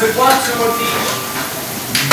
There's a quad symbol T.